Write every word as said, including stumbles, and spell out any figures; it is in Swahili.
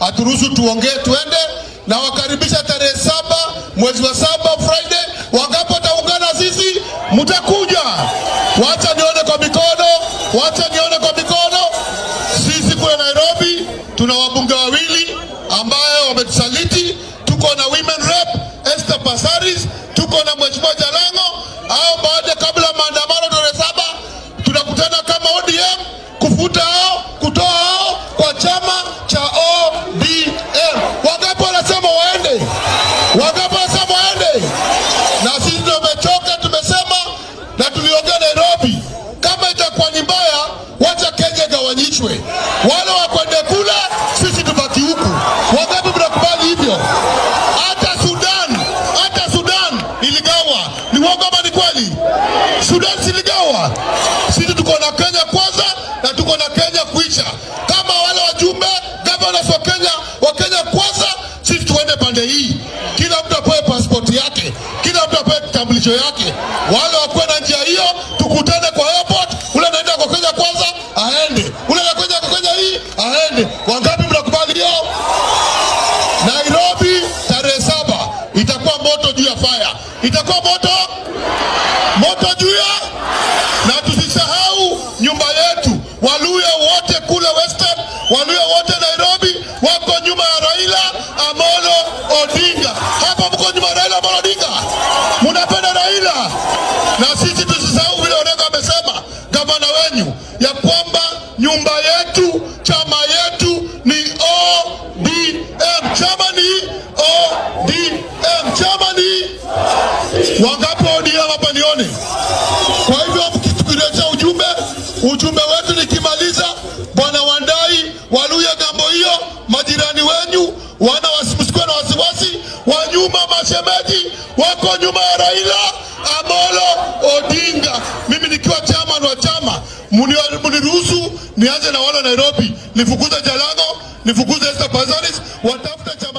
aturuhusu tuongee, tuende na wakaribisha tarehe saba mwezi wa saba Friday. Wakapotaungana sisi mtakuja. Wacha nione kwa mikono, wacha nione kwa mikono. Sisi kule Nairobi tuna wabunge wawili ambaye wametusaliti. Tuko na women rep Esther Passaris, tuko na mheshimiwa Jalango. Au baada kabla maandamano tarehe saba tunakutana kama O D M kufuta hao, kutoa hao kwa chama cha O D M. Wangapi wanasema waende? Wangapi wanasema waende? Na sisi ndio tumechoka, tumesema na tuliongea Nairobi. Kama itakuwa ni mbaya, wacha Kenya gawanyishwe. Wale wa kwenda kula, sisi tubaki huku. Wangapi mnakubali hivyo? Hata Sudan, hata Sudan iligawa. Ni uongo ama ni kweli? Sudan siligawa. Sisi tuko na Kenya kwanza na tuko na Kenya kuisha. Kama wale wajumbe governors wa Kenya, wa Kenya kwanza, sisi tuende pande hii. Kila mtu apewe passport yake, kila mtu apewe kitambulisho yake. Wale wa kwenda njia hiyo tukutane kwa airport, ule anaenda kwa Kenya kwanza aende, ule anakwenda kwa Kenya hii aende. Wangapi mnakubali hiyo? Nairobi tarehe saba itakuwa moto juu ya fire. Itakuwa moto moto juu ya. Na tusisahau nyumba yetu. Waluya wote kule Western, Waluya wote Nairobi wako nyuma ya Raila Amolo Odinga. Hapa mko nyuma ya Raila Amolo Odinga. Mnapenda Raila. Na sisi tusisahau vile Odinga amesema, gavana wenyu, ya kwamba nyumba yetu, chama yetu ni O D M. Chama ni O D M. Chama ni wangapi O D M hapa nione? Kwa hivyo mkitukiretea ujumbe, ujumbe wetu nikimaliza, Bwana Wandai, Waluya gambo hiyo, majirani wenyu, wana wasimsikwe na wasiwasi, wanyuma mashemeji, wako nyuma ya Raila Amolo Odinga. Mimi nikiwa chairman wa chama, muniruhusu nianze na wale Nairobi, nifukuze Jalango, nifukuze Esther Passaris, watafuta